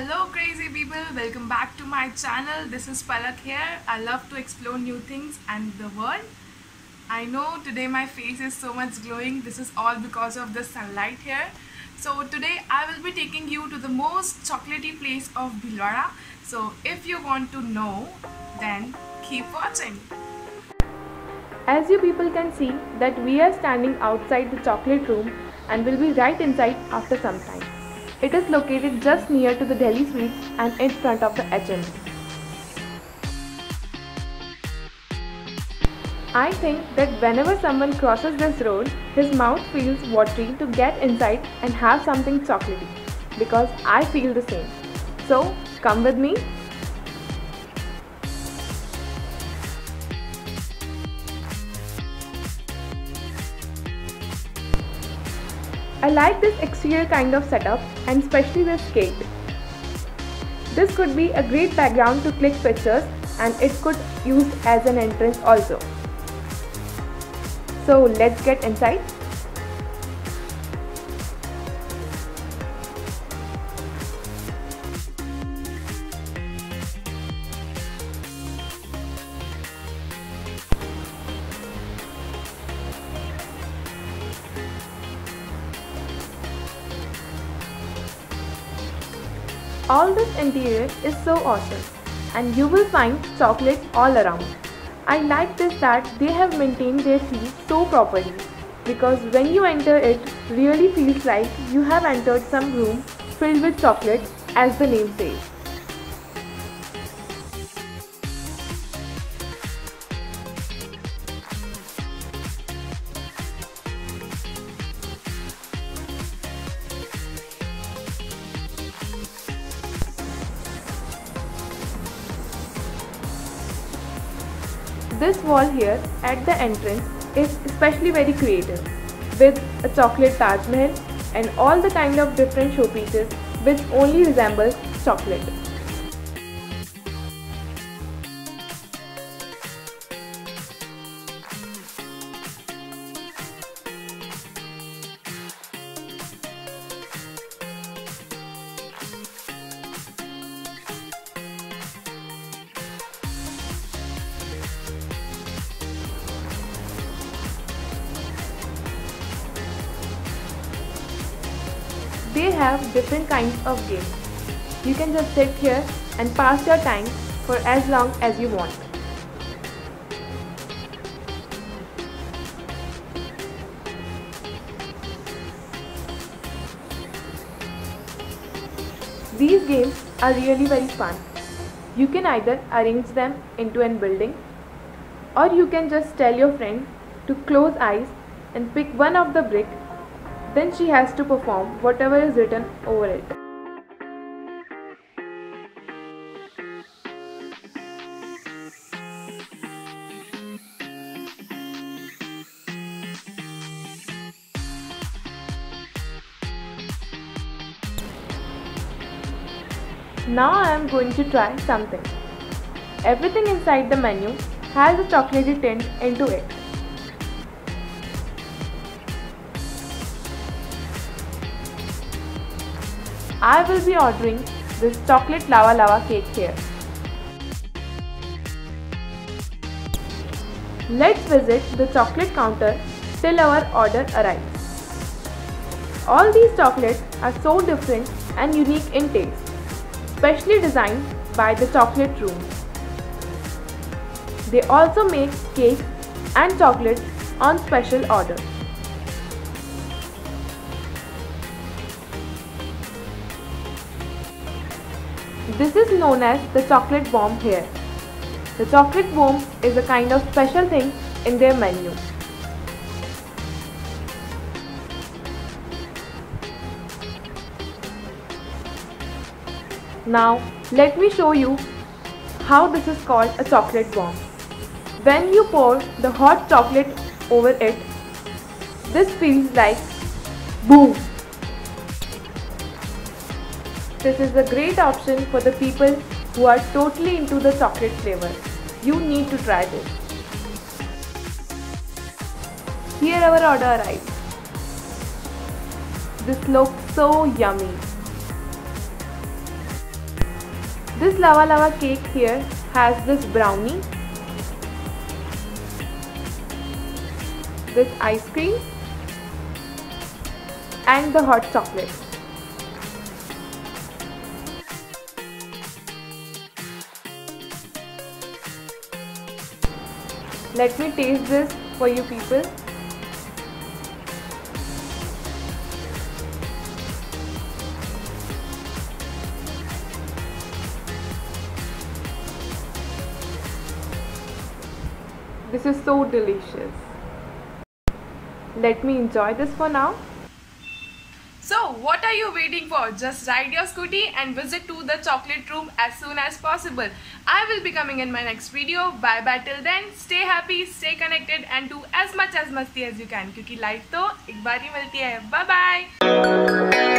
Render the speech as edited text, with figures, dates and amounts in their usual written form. Hello crazy people, welcome back to my channel. This is Palak here. I love to explore new things and the world. I know today my face is so much glowing. This is all because of the sunlight here. So today I will be taking you to the most chocolatey place of Bilwara. So if you want to know, then keep watching. As you people can see that we are standing outside the chocolate room and will be right inside after some time. It is located just near to the Delhi Sweets and in front of the H&M. I think that whenever someone crosses this road, his mouth feels watery to get inside and have something chocolatey, because I feel the same. So come with me. I like this exterior kind of setup and especially this cake. This could be a great background to click pictures and it could be used as an entrance also. So let's get inside. All this interior is so awesome and you will find chocolate all around. I like this that they have maintained their theme so properly, because when you enter it really feels like you have entered some room filled with chocolate, as the name says. This wall here at the entrance is especially very creative, with a chocolate Taj Mahal and all the kind of different showpieces which only resembles chocolate. They have different kinds of games. You can just sit here and pass your time for as long as you want. These games are really very fun. You can either arrange them into an building, or you can just tell your friend to close eyes and pick one of the bricks. Then she has to perform whatever is written over it. Now I am going to try something. Everything inside the menu has a chocolatey tint into it. I will be ordering this chocolate lava cake here. Let's visit the chocolate counter till our order arrives. All these chocolates are so different and unique in taste, specially designed by the chocolate room. They also make cakes and chocolates on special order. This is known as the chocolate bomb here. The chocolate bomb is a kind of special thing in their menu. Now let me show you how this is called a chocolate bomb. When you pour the hot chocolate over it, this feels like boom. This is a great option for the people who are totally into the chocolate flavor. You need to try this. Here our order arrives. This looks so yummy. This lava lava cake here has this brownie with ice cream and the hot chocolate. Let me taste this for you people. This is so delicious. Let me enjoy this for now. So what are you waiting for? Just ride your scooty and visit to the Chocolate Room as soon as possible. I will be coming in my next video. Bye bye till then. Stay happy, stay connected and do as much as masti as you can. Kyunki life to ek baar hi milti hai. Bye bye.